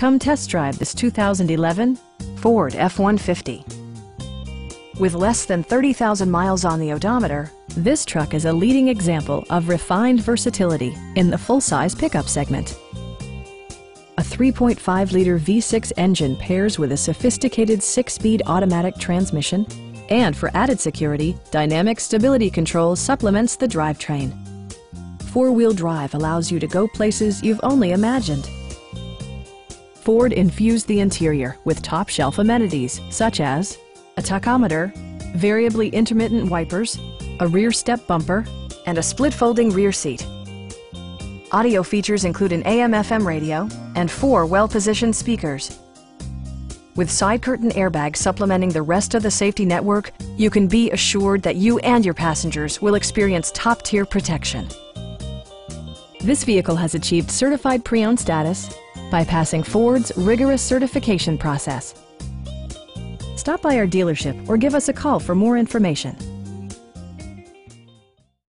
Come test drive this 2011 Ford F-150. With less than 30,000 miles on the odometer, this truck is a leading example of refined versatility in the full-size pickup segment. A 3.5-liter V6 engine pairs with a sophisticated 6-speed automatic transmission, and for added security, dynamic stability control supplements the drivetrain. Four-wheel drive allows you to go places you've only imagined. Ford infused the interior with top-shelf amenities such as a tachometer, variably intermittent wipers, a rear step bumper, and a split-folding rear seat. Audio features include an AM/FM radio and 4 well-positioned speakers. With side curtain airbags supplementing the rest of the safety network, you can be assured that you and your passengers will experience top-tier protection. This vehicle has achieved certified pre-owned status by passing Ford's rigorous certification process. Stop by our dealership or give us a call for more information.